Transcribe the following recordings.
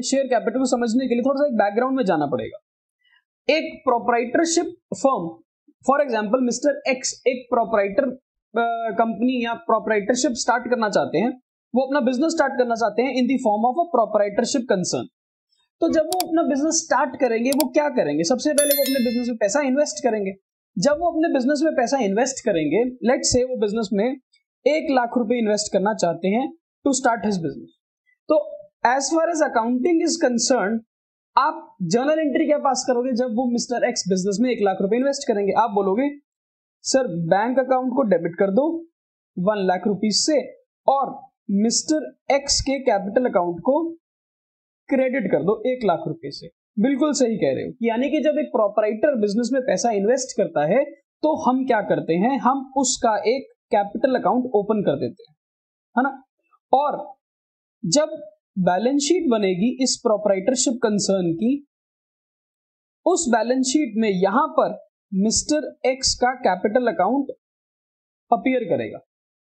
है share capital को समझने के लिए थोड़ा सा एक बैकग्राउंड में जाना पड़ेगा। एक proprietorship firm, for example mister X एक प्रोपराइटर कंपनी या प्रोपराइटरशिप स्टार्ट करना चाहते हैं, वो अपना बिजनेस स्टार्ट करना चाहते हैं in the form of a proprietorship concern. तो जब वो अपना बिजनेस स्टार्ट करेंगे वो क्या करेंगे, सबसे पहले वो अपने बिजनेस में पैसा इन्वेस्ट करेंगे। जब वो अपने बिजनेस में पैसा इन्वेस्ट करेंगे, लेट्स से वो बिजनेस में 1,00,000 रुपए इन्वेस्ट करना चाहते हैं टू स्टार्ट हिज बिजनेस, तो as far as accounting is concern आप जर्नल एंट्री क्या पास करोगे? जब वो मिस्टर एक्स बिजनेस में 1,00,000 रुपए इन्वेस्ट करेंगे आप बोलोगे सर बैंक अकाउंट को डेबिट कर दो 1,00,000 रुपीज से और मिस्टर एक्स के कैपिटल अकाउंट को क्रेडिट कर दो 1,00,000 रुपए से। बिल्कुल सही कह रहे हो। यानी कि जब एक प्रोपराइटर बिजनेस में पैसा इन्वेस्ट करता है तो हम क्या करते हैं, हम उसका एक कैपिटल अकाउंट ओपन कर देते हैं, है ना। और जब बैलेंस शीट बनेगी इस प्रोपराइटरशिप कंसर्न की, उस बैलेंस शीट में यहां पर मिस्टर एक्स का कैपिटल अकाउंट अपीयर करेगा,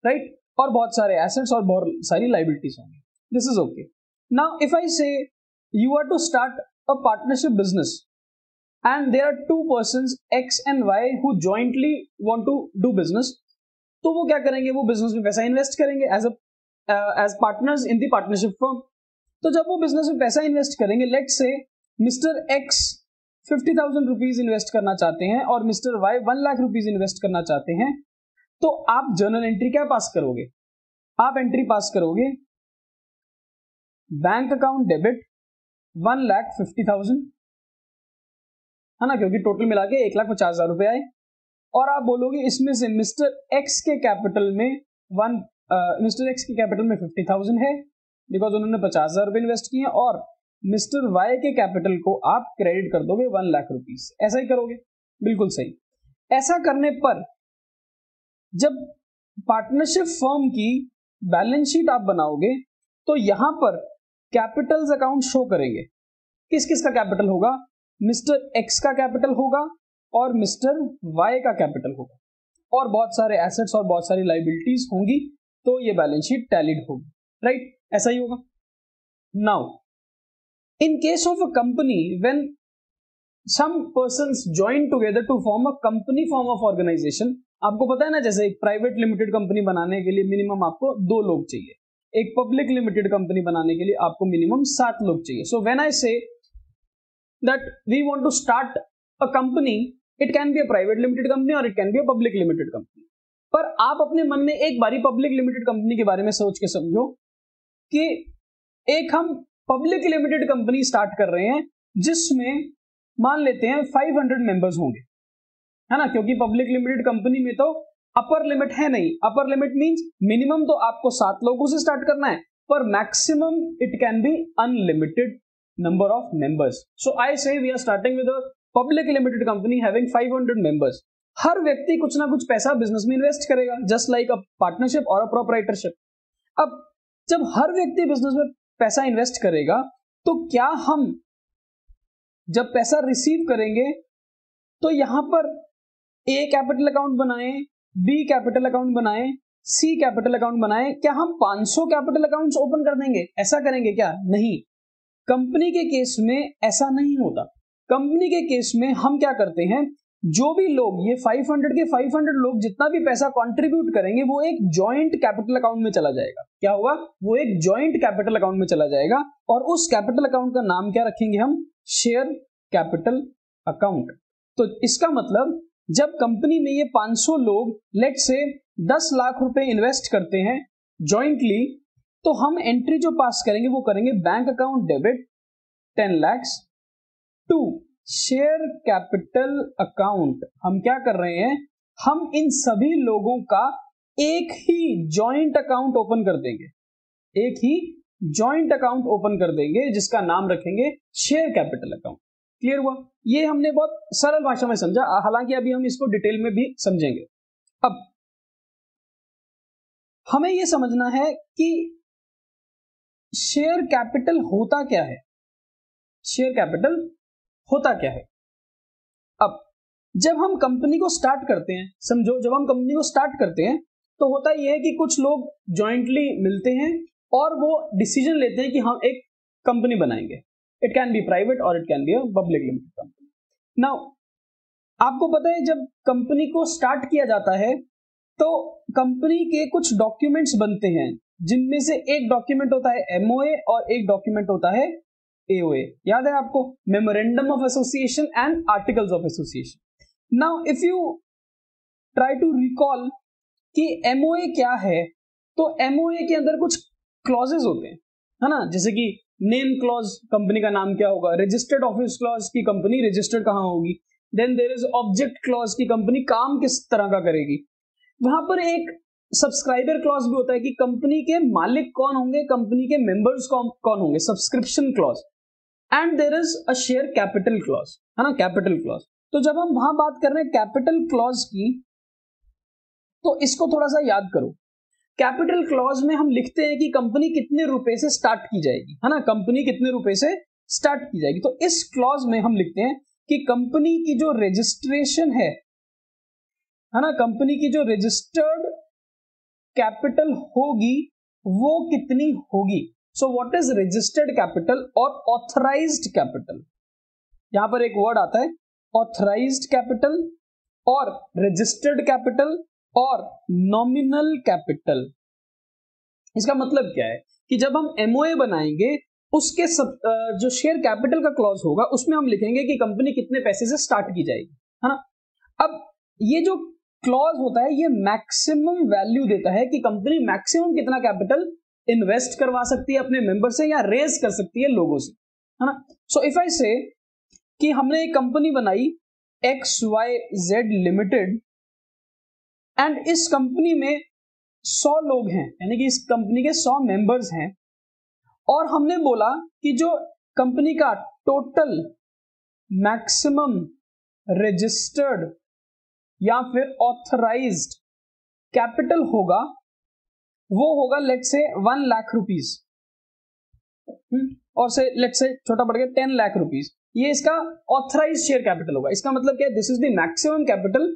राइट, और बहुत सारे एसेट्स और बहुत सारी लाइबिलिटीज होंगी। This is okay. Now if I say you are to start a partnership business and there are two persons X and Y who jointly want to do business, तो वो क्या करेंगे, वो बिजनेस में पैसा इन्वेस्ट करेंगे as partners in the partnership firm। तो जब वो बिजनेस में पैसा इन्वेस्ट करेंगे, let's say mister X 50,000 rupees invest करना चाहते हैं और मिस्टर Y 1,00,000 रुपीज इन्वेस्ट करना चाहते हैं, तो आप जर्नल एंट्री क्या पास करोगे? आप एंट्री पास करोगे बैंक अकाउंट डेबिट 1,50,000, है ना, क्योंकि टोटल मिला के 1,50,000 रुपए आए। और आप बोलोगे इसमें से मिस्टर एक्स के कैपिटल में मिस्टर एक्स के कैपिटल में 50,000 है बिकॉज उन्होंने 50,000 रुपए इन्वेस्ट किए और मिस्टर वाई के कैपिटल को आप क्रेडिट कर दोगे 1,00,000 रुपीज। ऐसा ही करोगे, बिल्कुल सही। ऐसा करने पर जब पार्टनरशिप फर्म की बैलेंस शीट आप बनाओगे तो यहां पर कैपिटल्स अकाउंट शो करेंगे। किस किस का कैपिटल होगा? मिस्टर एक्स का कैपिटल होगा और मिस्टर वाई का कैपिटल होगा और बहुत सारे एसेट्स और बहुत सारी लाइबिलिटीज होंगी, तो ये बैलेंस शीट टैलीड होगी, राइट, ऐसा ही होगा। Now in case of a company when some persons join together to form a company, form of organisation, आपको पता है ना, जैसे एक प्राइवेट लिमिटेड कंपनी बनाने के लिए मिनिमम आपको 2 लोग चाहिए, एक पब्लिक लिमिटेड कंपनी बनाने के लिए आपको मिनिमम 7 लोग चाहिए। सो when I say that we want to start a company, it can be a private limited company और it can be a public limited company, पर आप अपने मन में एक बारी पब्लिक लिमिटेड कंपनी के बारे में सोच के समझो कि एक हम पब्लिक लिमिटेड कंपनी स्टार्ट कर रहे हैं जिसमें मान लेते हैं 500 मेंबर्स होंगे, है ना, क्योंकि पब्लिक लिमिटेड कंपनी में तो अपर लिमिट है नहीं। अपर लिमिट मींस मिनिमम तो आपको 7 लोगों से स्टार्ट करना है पर maximum it can be unlimited number of members. So I say we are starting with a public limited company having 500 members. हर व्यक्ति कुछ ना कुछ पैसा बिजनेस में इन्वेस्ट करेगा, जस्ट लाइक अ पार्टनरशिप और अ प्रोपराइटरशिप। अब जब हर व्यक्ति बिजनेस में पैसा इन्वेस्ट करेगा तो क्या हम जब पैसा रिसीव करेंगे तो यहां पर ए कैपिटल अकाउंट बनाएं, बी कैपिटल अकाउंट बनाएं, सी कैपिटल अकाउंट बनाएं, क्या हम 500 कैपिटल अकाउंट्स ओपन कर देंगे? ऐसा करेंगे क्या? नहीं, कंपनी के केस में ऐसा नहीं होता। कंपनी के केस में हम क्या करते हैं, जो भी लोग ये 500 के 500 लोग जितना भी पैसा कंट्रीब्यूट करेंगे वो एक जॉइंट कैपिटल अकाउंट में चला जाएगा। क्या होगा, वो एक जॉइंट कैपिटल अकाउंट में चला जाएगा और उस कैपिटल अकाउंट का नाम क्या रखेंगे हम, शेयर कैपिटल अकाउंट। तो इसका मतलब जब कंपनी में ये 500 लोग लेट्स से 10,00,000 रुपए इन्वेस्ट करते हैं जॉइंटली, तो हम एंट्री जो पास करेंगे वो करेंगे bank account debit 10,00,000 to share capital account. हम क्या कर रहे हैं, हम इन सभी लोगों का एक ही जॉइंट अकाउंट ओपन कर देंगे, एक ही जॉइंट अकाउंट ओपन कर देंगे जिसका नाम रखेंगे शेयर कैपिटल अकाउंट। क्लियर हुआ? ये हमने बहुत सरल भाषा में समझा, हालांकि अभी हम इसको डिटेल में भी समझेंगे। अब हमें यह समझना है कि शेयर कैपिटल होता क्या है, शेयर कैपिटल होता क्या है। अब जब हम कंपनी को स्टार्ट करते हैं, समझो जब हम कंपनी को स्टार्ट करते हैं तो होता यह है कि कुछ लोग जॉइंटली मिलते हैं और वो डिसीजन लेते हैं कि हम एक कंपनी बनाएंगे, It can be private or it can be a public limited company. Now, आपको पता है जब कंपनी को स्टार्ट किया जाता है तो कंपनी के कुछ डॉक्यूमेंट्स बनते हैं जिनमें से एक डॉक्यूमेंट होता है एमओए और एक डॉक्यूमेंट होता है एओए. याद है आपको? Memorandum of association and articles of association. Now if you try to recall कि एमओए क्या है, तो एमओए के अंदर कुछ क्लॉजेस होते हैं, है ना, जैसे कि नेम क्लॉज, कंपनी का नाम क्या होगा, रजिस्टर्ड ऑफिस क्लॉज की कंपनी रजिस्टर्ड कहाँ होगी, then there is object clause की कंपनी काम किस तरह का करेगी. वहां पर एक सब्सक्राइबर क्लॉज भी होता है कि कंपनी के मालिक कौन होंगे, कंपनी के मेंबर्स कौन होंगे, subscription clause. And there is a share capital clause, है ना, कैपिटल क्लॉज. तो जब हम वहां बात कर रहे हैं कैपिटल क्लॉज की, तो इसको थोड़ा सा याद करो. कैपिटल क्लॉज में हम लिखते हैं कि कंपनी कितने रुपए से स्टार्ट की जाएगी, है ना, कंपनी कितने रुपए से स्टार्ट की जाएगी. तो इस क्लॉज में हम लिखते हैं कि कंपनी की जो रजिस्ट्रेशन है ना, कंपनी की जो रजिस्टर्ड कैपिटल होगी वो कितनी होगी. So what is registered capital और ऑथराइज्ड कैपिटल. यहां पर एक वर्ड आता है ऑथराइज्ड कैपिटल और रजिस्टर्ड कैपिटल और नॉमिनल कैपिटल. इसका मतलब क्या है कि जब हम एमओए बनाएंगे उसके जो शेयर कैपिटल का क्लॉज होगा उसमें हम लिखेंगे कि कंपनी कितने पैसे से स्टार्ट की जाएगी, है ना. अब ये जो क्लॉज होता है ये मैक्सिमम वैल्यू देता है कि कंपनी मैक्सिमम कितना कैपिटल इन्वेस्ट करवा सकती है अपने मेंबर से या रेज कर सकती है लोगों से, है ना. सो इफ आई से कि हमने एक कंपनी बनाई XYZ लिमिटेड एंड इस कंपनी में 100 लोग हैं, यानी कि इस कंपनी के 100 मेंबर्स हैं, और हमने बोला कि जो कंपनी का टोटल मैक्सिमम रजिस्टर्ड या फिर ऑथराइज्ड कैपिटल होगा वो होगा लेट्स से 1 लाख रुपीस और से लेट्स से छोटा बढ़ गया 10 लाख रुपीस. ये इसका ऑथराइज्ड शेयर कैपिटल होगा. इसका मतलब क्या है? This is the maximum capital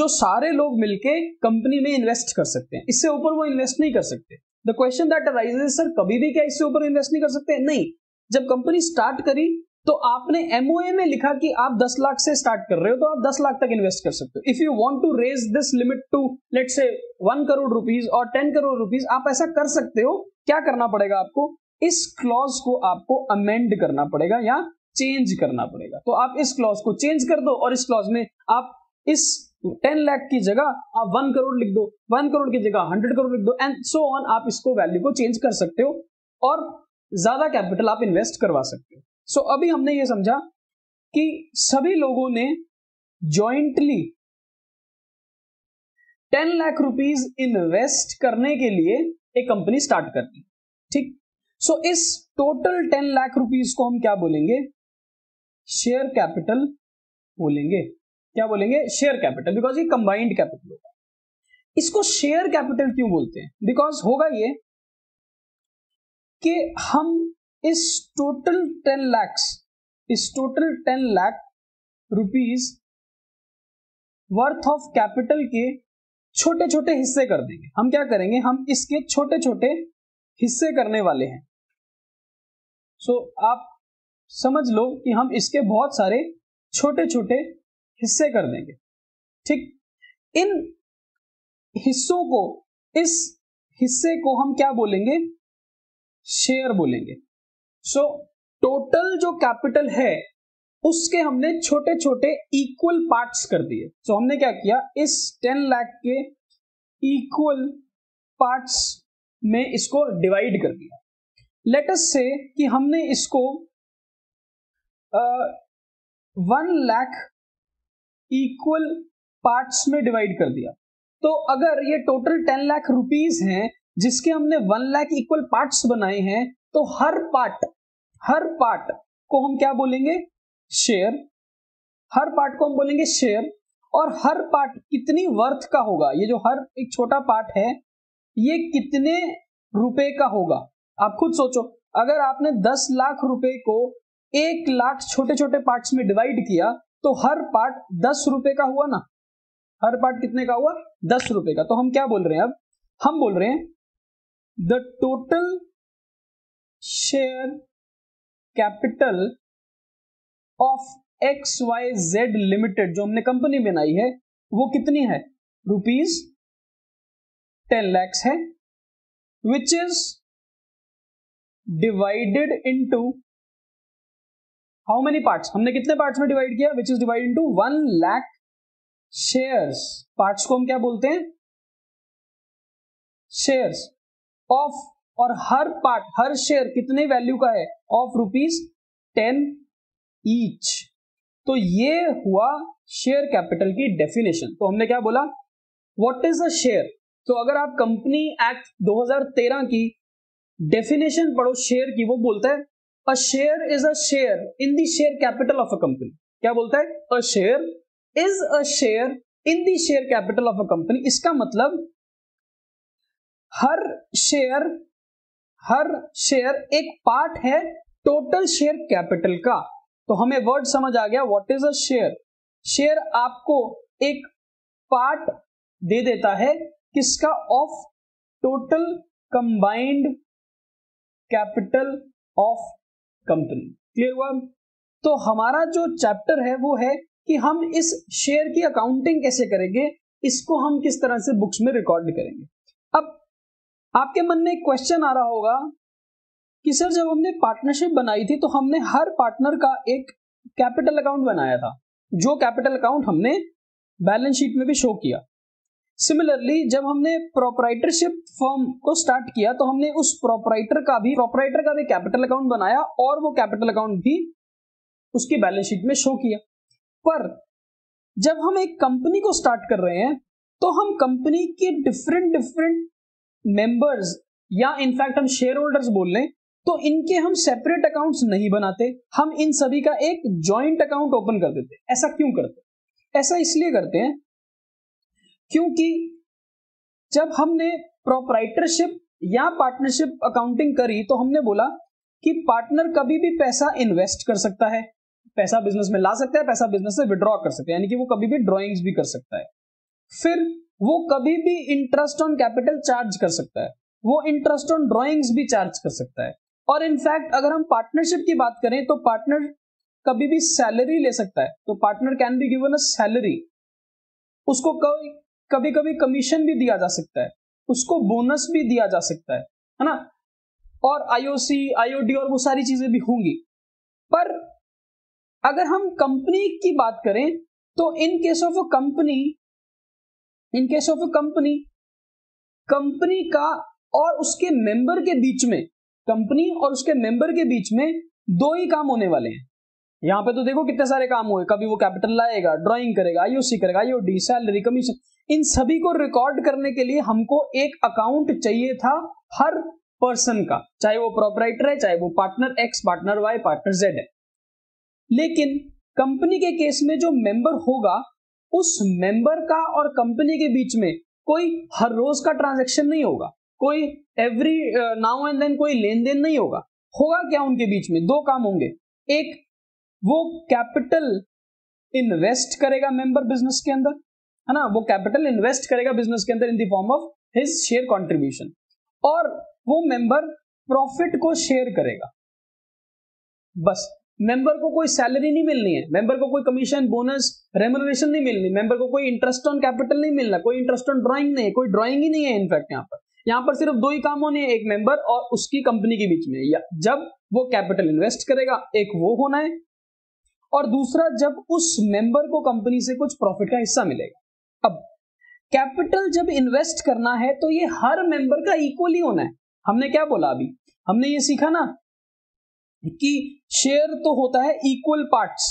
जो सारे लोग मिलके कंपनी में इन्वेस्ट कर सकते हैं. इससे ऊपर वो इन्वेस्ट नहीं कर सकते. The question that arises, sir कभी भी क्या इससे ऊपर इन्वेस्ट नहीं कर सकते? नहीं. जब कंपनी स्टार्ट करी तो आपने एमओए में लिखा कि आप 10 लाख से स्टार्ट कर रहे हो तो आप 10 लाख तक इन्वेस्ट कर सकते हो. If you want to raise this limit to let's say 1 crore rupees और 10 करोड़ रुपीज, आप ऐसा कर सकते हो. क्या करना पड़ेगा आपको? इस क्लॉज को आपको अमेंड करना पड़ेगा या चेंज करना पड़ेगा. तो आप इस क्लॉज को चेंज कर दो और इस क्लॉज में आप इस 10 लाख की जगह आप 1 करोड़ लिख दो, 1 करोड़ की जगह 100 करोड़ लिख दो एंड सो ऑन. आप इसको वैल्यू को चेंज कर सकते हो और ज्यादा कैपिटल आप इन्वेस्ट करवा सकते हो. सो अभी हमने ये समझा कि सभी लोगों ने जॉइंटली 10 लाख रुपीस इन्वेस्ट करने के लिए एक कंपनी स्टार्ट कर दी, ठीक. सो इस टोटल 10 लाख रुपीस को हम क्या बोलेंगे? शेयर कैपिटल बोलेंगे. क्या बोलेंगे? शेयर कैपिटल, बिकॉज ये कंबाइंड कैपिटल होगा. इसको शेयर कैपिटल क्यों बोलते हैं? बिकॉज होगा ये कि हम इस total 10 lakh rupees worth of capital के छोटे छोटे हिस्से कर देंगे. हम क्या करेंगे? हम इसके छोटे छोटे हिस्से करने वाले हैं. सो आप समझ लो कि हम इसके बहुत सारे छोटे छोटे हिस्से कर देंगे, ठीक. इन हिस्सों को, इस हिस्से को हम क्या बोलेंगे? शेयर बोलेंगे. सो टोटल जो कैपिटल है उसके हमने छोटे छोटे इक्वल पार्ट्स कर दिए. सो हमने क्या किया? इस 10 लाख के इक्वल पार्ट्स में इसको डिवाइड कर दिया. लेट अस से कि हमने इसको 1 लाख इक्वल पार्ट्स में डिवाइड कर दिया. तो अगर ये टोटल 10 लाख रुपीस हैं जिसके हमने 1 लाख इक्वल पार्ट्स बनाए हैं, तो हर पार्ट को हम क्या बोलेंगे? शेयर. हर पार्ट को हम बोलेंगे शेयर. और हर पार्ट कितनी वर्थ का होगा? ये जो हर एक छोटा पार्ट है ये कितने रुपए का होगा? आप खुद सोचो. अगर आपने 10 लाख रुपए को 1 लाख छोटे छोटे पार्ट्स में डिवाइड किया तो हर पार्ट 10 रुपए का हुआ ना. हर पार्ट कितने का हुआ? 10 रुपए का. तो हम क्या बोल रहे हैं? अब हम बोल रहे हैं the total share capital of XYZ limited जो हमने कंपनी बनाई है वो कितनी है, ₹10 लाख है, which is divided into how many parts, हमने कितने पार्ट्स में डिवाइड किया, which is divided into 1 lakh shares, parts को हम क्या बोलते हैं, शेयर्स ऑफ, और हर पार्ट हर शेयर कितने वैल्यू का है, ऑफ ₹10 ईच। तो ये हुआ शेयर कैपिटल की डेफिनेशन। तो हमने क्या बोला, व्हाट इज अ शेयर। तो अगर आप कंपनी एक्ट 2013 की डेफिनेशन पढ़ो शेयर की, वो बोलता है a share is a share in the share capital of a company. क्या बोलता है, a share is a share in the share capital of a company. इसका मतलब हर शेयर एक पार्ट है टोटल शेयर कैपिटल का। तो हमें वर्ड समझ आ गया, what is a share. Share आपको एक पार्ट दे देता है किसका, of total combined capital of company. Clear हुआ। तो हमारा जो चैप्टर है वो है कि हम इस शेयर की अकाउंटिंग कैसे करेंगे, इसको हम किस तरह से बुक्स में रिकॉर्ड करेंगे। अब आपके मन में एक क्वेश्चन आ रहा होगा कि सर जब हमने पार्टनरशिप बनाई थी तो हमने हर पार्टनर का एक कैपिटल अकाउंट बनाया था, जो कैपिटल अकाउंट हमने बैलेंस शीट में भी शो किया। सिमिलरली जब हमने प्रोपराइटरशिप फर्म को स्टार्ट किया तो हमने उस प्रोपराइटर का भी कैपिटल अकाउंट बनाया और वो कैपिटल अकाउंट भी उसकी बैलेंस शीट में शो किया। पर जब हम एक कंपनी को स्टार्ट कर रहे हैं तो हम कंपनी के डिफरेंट मेंबर्स या इनफैक्ट हम शेयर होल्डर्स बोल लें तो इनके हम सेपरेट अकाउंट्स नहीं बनाते, हम इन सभी का एक जॉइंट अकाउंट ओपन कर देते। ऐसा क्यों करते, ऐसा इसलिए करते हैं क्योंकि जब हमने प्रोपराइटरशिप या पार्टनरशिप अकाउंटिंग करी तो हमने बोला कि पार्टनर कभी भी पैसा इन्वेस्ट कर सकता है, पैसा बिजनेस में ला सकता है, पैसा बिजनेस से विड्रॉ कर सकता है, यानी कि वो कभी भी ड्रॉइंग्स भी कर सकता है। फिर वो कभी भी इंटरेस्ट ऑन कैपिटल चार्ज कर सकता है, वो इंटरेस्ट ऑन ड्रॉइंग्स भी चार्ज कर सकता है। और इनफैक्ट अगर हम पार्टनरशिप की बात करें तो पार्टनर कभी भी सैलरी ले सकता है, तो partner can be given a salary, उसको कभी कभी कमीशन भी दिया जा सकता है, उसको बोनस भी दिया जा सकता है ना, और आईओसी आईओडी और वो सारी चीजें भी होंगी। पर अगर हम कंपनी की बात करें तो in case of a company company का और उसके मेंबर के बीच में, कंपनी और उसके मेंबर के बीच में दो ही काम होने वाले हैं। यहां पे तो देखो कितने सारे काम हुए, कभी वो कैपिटल लाएगा, ड्राइंग करेगा, आईओसी करेगा, आईओडी, सैलरी, कमीशन, इन सभी को रिकॉर्ड करने के लिए हमको एक अकाउंट चाहिए था हर पर्सन का, चाहे वो प्रोपराइटर है, चाहे वो partner X, partner Y, partner Z है। लेकिन कंपनी के केस में जो मेंबर होगा उस मेंबर का और कंपनी के बीच में कोई हर रोज का ट्रांजैक्शन नहीं होगा, कोई एवरी नाउ एंड देन कोई लेन देन नहीं होगा। होगा क्या, उनके बीच में दो काम होंगे, एक वो कैपिटल इन्वेस्ट करेगा मेंबर बिजनेस के अंदर, है ना, वो कैपिटल इन्वेस्ट करेगा बिजनेस के अंदर in the form of his share contribution, और वो मेंबर प्रॉफिट को शेयर करेगा। बस मेंबर को कोई सैलरी नहीं मिलनी है, मेंबर को कोई कमीशन बोनस रेम्यूनरेशन नहीं मिलनी, मेंबर को कोई इंटरेस्ट ऑन कैपिटल नहीं मिलना, कोई इंटरेस्ट ऑन ड्राइंग नहीं है, कोई ड्राइंग ही नहीं है। इनफैक्ट यहाँ पर सिर्फ दो ही काम होने हैं, एक मेंबर और उसकी कंपनी के बीच में, या जब वो कैपिटल इन्वेस्ट करेगा एक वो होना है, और दूसरा जब उस मेंबर को कंपनी से कुछ प्रॉफिट का हिस्सा मिलेगा। अब कैपिटल जब इन्वेस्ट करना है तो ये हर मेंबर का इक्वली होना है। हमने क्या बोला, अभी हमने ये सीखा ना कि शेयर तो होता है इक्वल पार्ट्स,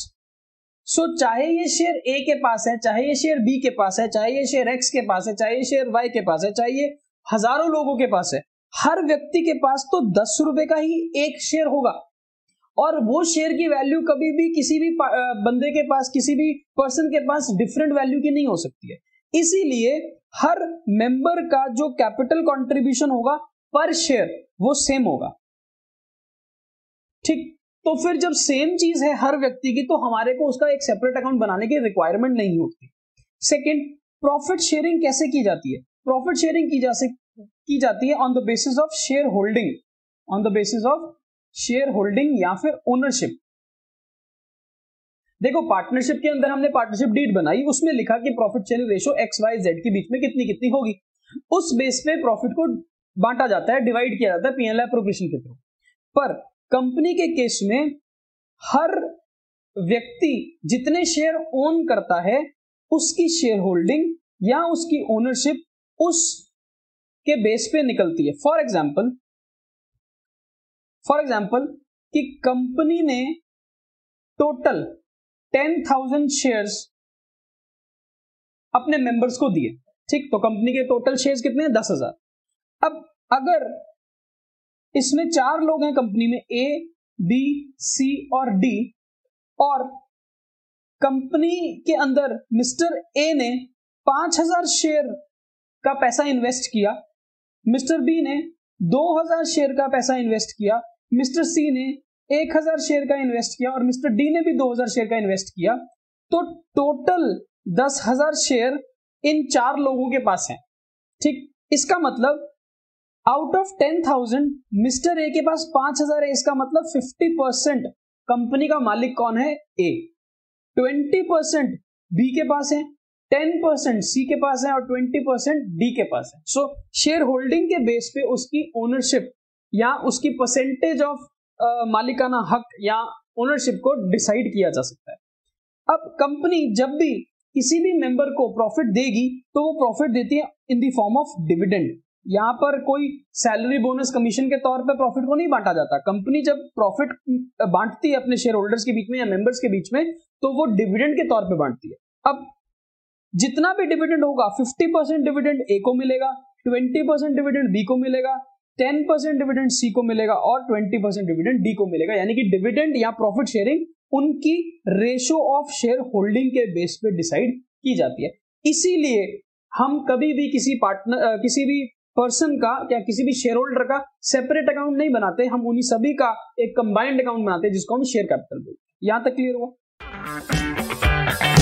सो चाहे ये शेयर ए के पास है, चाहे ये शेयर बी के पास है, चाहे ये शेयर एक्स के पास है, चाहे ये शेयर वाई के पास है, चाहे ये हजारों लोगों के पास है, हर व्यक्ति के पास तो ₹10 का ही एक शेयर होगा, और वो शेयर की वैल्यू कभी भी किसी भी बंदे के पास, किसी भी पर्सन के पास डिफरेंट वैल्यू की नहीं हो सकती है। इसीलिए हर मेंबर का जो कैपिटल कॉन्ट्रीब्यूशन होगा पर शेयर वो सेम होगा। ठीक, तो फिर जब सेम चीज है हर व्यक्ति की तो हमारे को उसका एक सेपरेट अकाउंट बनाने की रिक्वायरमेंट नहीं होती। सेकंड, प्रॉफिट शेयरिंग कैसे की जाती है, प्रॉफिट शेयरिंग की जाती है on the basis of shareholding, on the basis of shareholding या फिर ओनरशिप। देखो पार्टनरशिप के अंदर हमने पार्टनरशिप डीड बनाई, उसमें लिखा कि profit sharing ratio X Y Z के बीच में कितनी कितनी होगी। उस बेस पे प्रॉफिट को बांटा जाता है, डिवाइड किया जाता है पीएनएल एप्रोप्रिएशन के थ्रू। पर कंपनी के केस में हर व्यक्ति जितने शेयर ओन करता है उसकी शेयर होल्डिंग या उसकी ओनरशिप उस के बेस पे निकलती है। फॉर एग्जाम्पल कि कंपनी ने टोटल 10,000 शेयर्स अपने मेंबर्स को दिए, ठीक। तो कंपनी के टोटल शेयर्स कितने हैं? 10,000। अब अगर इसमें 4 लोग हैं कंपनी में, ए बी सी और डी, और कंपनी के अंदर मिस्टर ए ने 5,000 शेयर का पैसा इन्वेस्ट किया, मिस्टर बी ने 2,000 शेयर का पैसा इन्वेस्ट किया, मिस्टर सी ने 1,000 शेयर का इन्वेस्ट किया और मिस्टर डी ने भी 2,000 शेयर का इन्वेस्ट किया, तो टोटल 10,000 शेयर इन 4 लोगों के पास है, ठीक। इसका मतलब आउट ऑफ 10,000 मिस्टर ए के पास 5,000 है, इसका मतलब 50% कंपनी का मालिक कौन है? ए। 20% बी के पास है, 10% सी के पास है और 20% डी के पास है। सो शेयर होल्डिंग के बेस पे उसकी ओनरशिप या उसकी परसेंटेज ऑफ मालिकाना हक या ओनरशिप को डिसाइड किया जा सकता है। अब कंपनी जब भी किसी भी मेंबर को प्रॉफिट देगी तो वो प्रॉफिट देती है in the form of dividend. यहाँ पर कोई सैलरी बोनस कमीशन के तौर पर प्रॉफिट को नहीं बांटा जाता। कंपनी जब प्रॉफिट बांटती है अपने शेयर होल्डर्स के बीच में या मेंबर्स के बीच में तो वो डिविडेंड के तौर पर बांटती है। अब जितना भी डिविडेंड होगा 50% डिविडेंड ए को मिलेगा, 20% डिविडेंड बी को मिलेगा, 10% डिविडेंड सी को मिलेगा और 20% डिविडेंड डी को मिलेगा। यानी कि डिविडेंड या प्रॉफिट शेयरिंग उनकी रेशो ऑफ शेयर होल्डिंग के बेस पे डिसाइड की जाती है। इसीलिए हम कभी भी किसी भी पर्सन का या किसी भी शेयर होल्डर का सेपरेट अकाउंट नहीं बनाते, हम उन्हीं सभी का एक कंबाइंड अकाउंट बनाते हैं जिसको हम शेयर कैपिटल बोलते हैं। यहां तक क्लियर हुआ?